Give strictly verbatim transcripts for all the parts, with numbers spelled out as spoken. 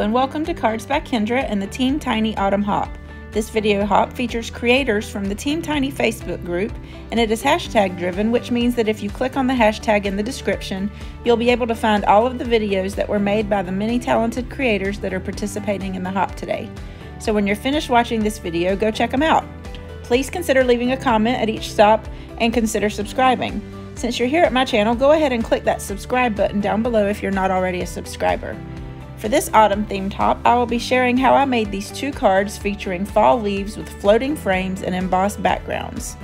Hello and welcome to Cards by Kendra and the Team Tiny Autumn Hop. This video hop features creators from the Team Tiny Facebook group, and it is hashtag driven, which means that if you click on the hashtag in the description, you'll be able to find all of the videos that were made by the many talented creators that are participating in the hop today. So when you're finished watching this video, go check them out. Please consider leaving a comment at each stop and consider subscribing. Since you're here at my channel, go ahead and click that subscribe button down below if you're not already a subscriber. For this autumn themed hop, I will be sharing how I made these two cards featuring fall leaves with floating frames and embossed backgrounds.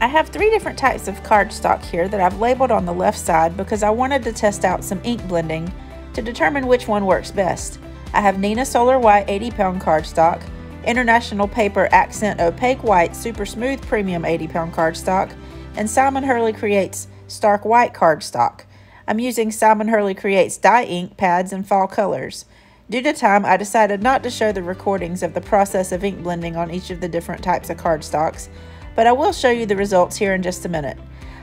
I have three different types of cardstock here that I've labeled on the left side because I wanted to test out some ink blending to determine which one works best. I have Neenah Solar White eighty pound cardstock, International Paper Accent Opaque White Super Smooth Premium eighty pound cardstock, and Simon Hurley Creates Stark White cardstock. I'm using Simon Hurley Creates dye ink pads and fall colors. Due to time, I decided not to show the recordings of the process of ink blending on each of the different types of cardstocks, but I will show you the results here in just a minute.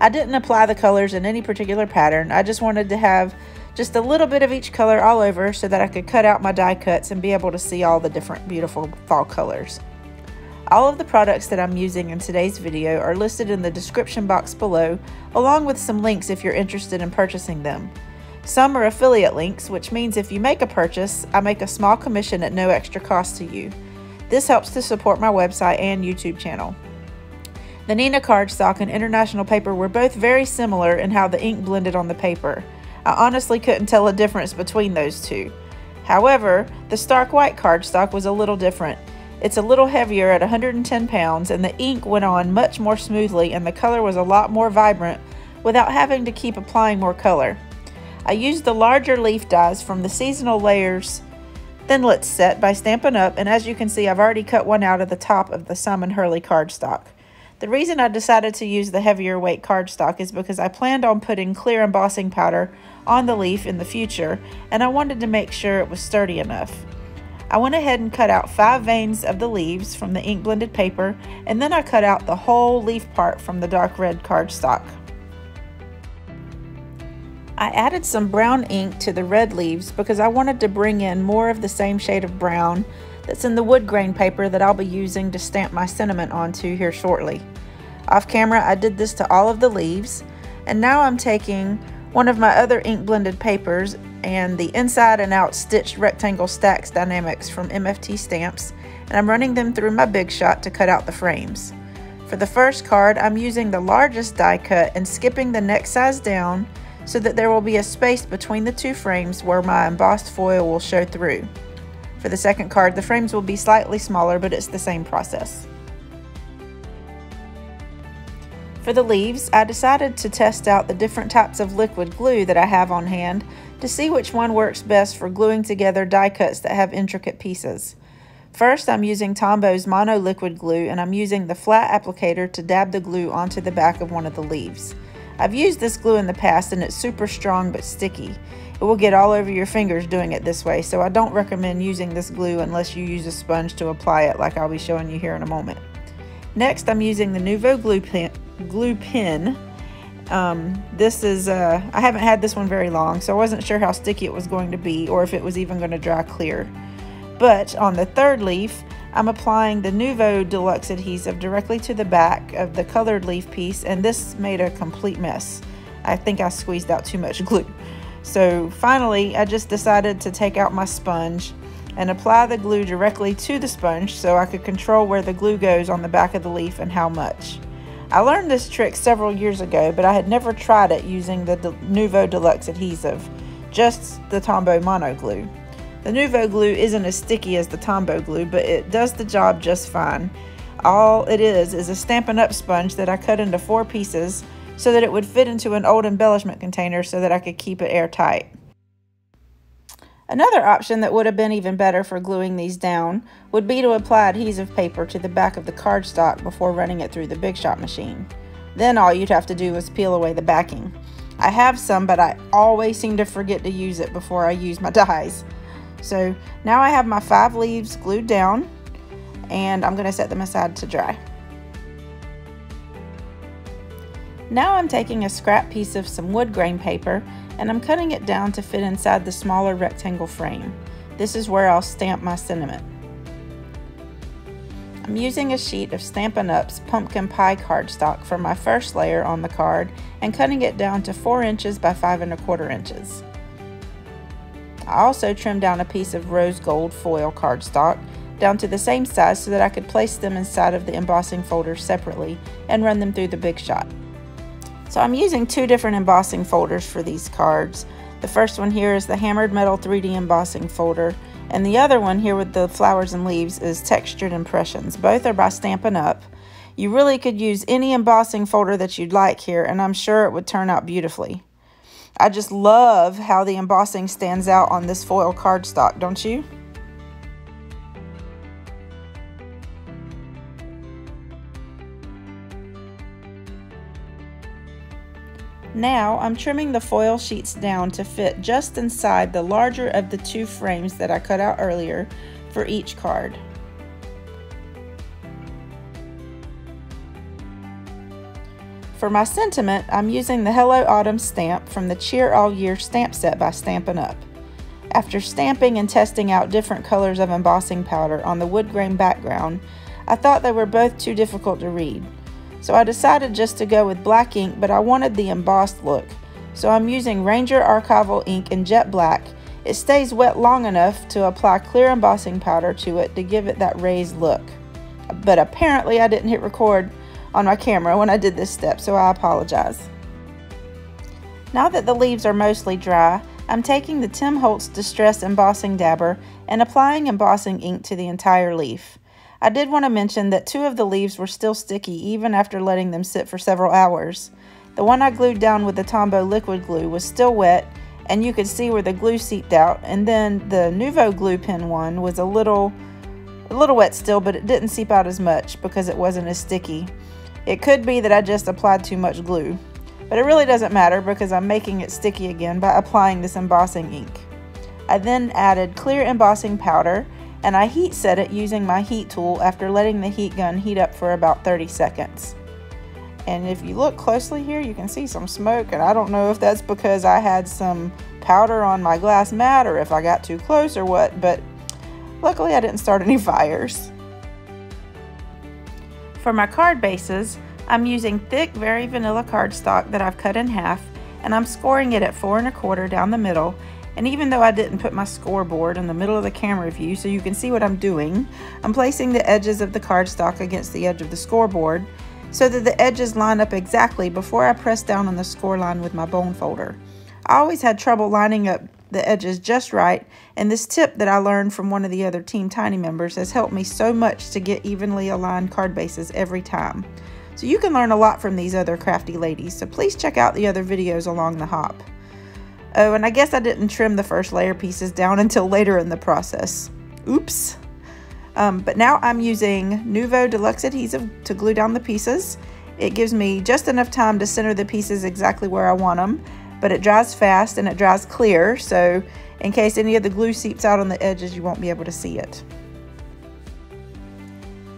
I didn't apply the colors in any particular pattern. I just wanted to have just a little bit of each color all over so that I could cut out my die cuts and be able to see all the different beautiful fall colors. All of the products that I'm using in today's video are listed in the description box below, along with some links if you're interested in purchasing them. Some are affiliate links, which means if you make a purchase, I make a small commission at no extra cost to you. This helps to support my website and YouTube channel. The Neenah cardstock and International Paper were both very similar in how the ink blended on the paper. I honestly couldn't tell a difference between those two. However, the Stark White cardstock was a little different. It's a little heavier at one hundred ten pounds, and the ink went on much more smoothly and the color was a lot more vibrant without having to keep applying more color. I used the larger leaf dies from the Seasonal Layers Thinlits set by Stampin' Up, and as you can see, I've already cut one out of the top of the Simon Hurley cardstock. The reason I decided to use the heavier weight cardstock is because I planned on putting clear embossing powder on the leaf in the future, and I wanted to make sure it was sturdy enough. I went ahead and cut out five veins of the leaves from the ink blended paper, and then I cut out the whole leaf part from the dark red cardstock. I added some brown ink to the red leaves because I wanted to bring in more of the same shade of brown that's in the wood grain paper that I'll be using to stamp my sentiment onto here shortly. Off camera, I did this to all of the leaves, and now I'm taking one of my other ink blended papers and the inside and out stitched rectangle stacks dynamics from M F T stamps, and I'm running them through my big shot to cut out the frames. For the first card, I'm using the largest die cut and skipping the next size down so that there will be a space between the two frames where my embossed foil will show through. For the second card, the frames will be slightly smaller, but it's the same process. For the leaves, I decided to test out the different types of liquid glue that I have on hand to see which one works best for gluing together die cuts that have intricate pieces. First, I'm using Tombow's Mono liquid glue, and I'm using the flat applicator to dab the glue onto the back of one of the leaves. I've used this glue in the past and it's super strong but sticky. It will get all over your fingers doing it this way, so I don't recommend using this glue unless you use a sponge to apply it, like I'll be showing you here in a moment. Next, I'm using the Nuvo Glue Paint glue pen. Um, this is, uh, I haven't had this one very long, so I wasn't sure how sticky it was going to be or if it was even going to dry clear. But on the third leaf, I'm applying the Nuvo Deluxe Adhesive directly to the back of the colored leaf piece, and this made a complete mess. I think I squeezed out too much glue. So finally, I just decided to take out my sponge and apply the glue directly to the sponge so I could control where the glue goes on the back of the leaf and how much. I learned this trick several years ago, but I had never tried it using the De Nuvo Deluxe Adhesive, just the Tombow Mono glue. The Nuvo glue isn't as sticky as the Tombow glue, but it does the job just fine. All it is is a Stampin' Up sponge that I cut into four pieces so that it would fit into an old embellishment container so that I could keep it airtight. Another option that would have been even better for gluing these down would be to apply adhesive paper to the back of the cardstock before running it through the Big Shot machine. Then all you'd have to do was peel away the backing. I have some, but I always seem to forget to use it before I use my dies. So now I have my five leaves glued down, and I'm going to set them aside to dry. Now I'm taking a scrap piece of some wood grain paper, and I'm cutting it down to fit inside the smaller rectangle frame. This is where I'll stamp my sentiment. I'm using a sheet of Stampin' Up's Pumpkin Pie cardstock for my first layer on the card and cutting it down to four inches by five and a quarter inches. I also trimmed down a piece of rose gold foil cardstock down to the same size so that I could place them inside of the embossing folder separately and run them through the Big Shot. So I'm using two different embossing folders for these cards. The first one here is the Hammered Metal three D embossing folder, and the other one here with the flowers and leaves is Textured Impressions. Both are by Stampin' Up. You really could use any embossing folder that you'd like here, and I'm sure it would turn out beautifully. I just love how the embossing stands out on this foil cardstock, don't you? Now I'm trimming the foil sheets down to fit just inside the larger of the two frames that I cut out earlier for each card. For my sentiment, I'm using the Hello Autumn stamp from the Cheer All Year stamp set by Stampin' Up. After stamping and testing out different colors of embossing powder on the wood grain background, I thought they were both too difficult to read. So I decided just to go with black ink, but I wanted the embossed look. So I'm using Ranger Archival ink in jet black. It stays wet long enough to apply clear embossing powder to it to give it that raised look. But apparently I didn't hit record on my camera when I did this step, so I apologize. Now that the leaves are mostly dry, I'm taking the Tim Holtz Distress Embossing Dabber and applying embossing ink to the entire leaf. I did want to mention that two of the leaves were still sticky even after letting them sit for several hours. The one I glued down with the Tombow liquid glue was still wet, and you could see where the glue seeped out, and then the Nuvo Glue Paint one was a little, a little wet still, but it didn't seep out as much because it wasn't as sticky. It could be that I just applied too much glue, but it really doesn't matter because I'm making it sticky again by applying this embossing ink. I then added clear embossing powder, and I heat set it using my heat tool after letting the heat gun heat up for about thirty seconds. And if you look closely here, you can see some smoke, and I don't know if that's because I had some powder on my glass mat or if I got too close or what, but luckily I didn't start any fires. For my card bases, I'm using thick, very vanilla cardstock that I've cut in half, and I'm scoring it at four and a quarter down the middle. And even though I didn't put my scoreboard in the middle of the camera view so you can see what I'm doing, I'm placing the edges of the cardstock against the edge of the scoreboard so that the edges line up exactly before I press down on the score line with my bone folder. I always had trouble lining up the edges just right, and this tip that I learned from one of the other Team Tiny members has helped me so much to get evenly aligned card bases every time. So you can learn a lot from these other crafty ladies, so please check out the other videos along the hop. Oh, and I guess I didn't trim the first layer pieces down until later in the process. Oops. Um, but now I'm using Nuvo Deluxe Adhesive to glue down the pieces. It gives me just enough time to center the pieces exactly where I want them, but it dries fast and it dries clear, so in case any of the glue seeps out on the edges, you won't be able to see it.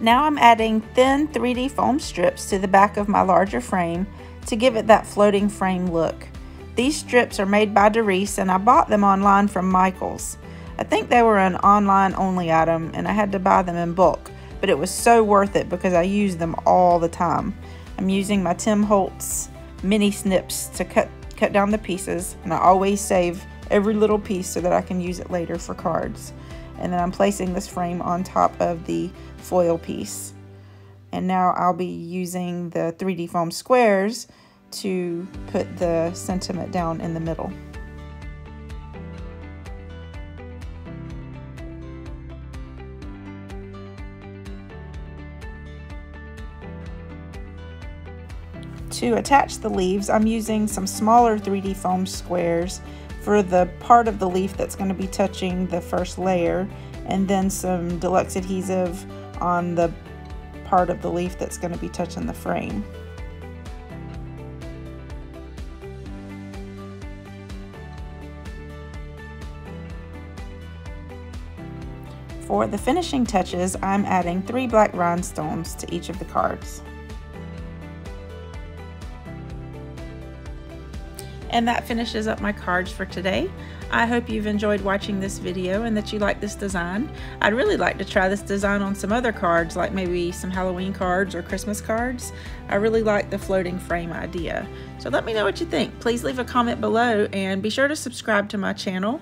Now I'm adding thin three D foam strips to the back of my larger frame to give it that floating frame look. These strips are made by Darice, and I bought them online from Michael's. I think they were an online only item and I had to buy them in bulk, but it was so worth it because I use them all the time. I'm using my Tim Holtz mini snips to cut, cut down the pieces, and I always save every little piece so that I can use it later for cards. And then I'm placing this frame on top of the foil piece. And now I'll be using the three D foam squares to put the sentiment down in the middle. To attach the leaves, I'm using some smaller three D foam squares for the part of the leaf that's going to be touching the first layer, and then some deluxe adhesive on the part of the leaf that's going to be touching the frame. For the finishing touches, I'm adding three black rhinestones to each of the cards. And that finishes up my cards for today. I hope you've enjoyed watching this video and that you like this design. I'd really like to try this design on some other cards, like maybe some Halloween cards or Christmas cards. I really like the floating frame idea. So let me know what you think. Please leave a comment below and be sure to subscribe to my channel.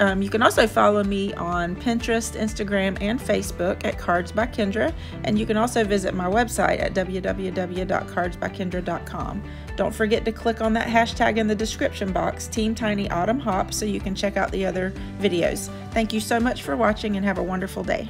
Um, you can also follow me on Pinterest, Instagram, and Facebook at Cards by Kendra, and you can also visit my website at w w w dot cards by kendra dot com. Don't forget to click on that hashtag in the description box, Team Tiny Autumn Hop, so you can check out the other videos. Thank you so much for watching and have a wonderful day.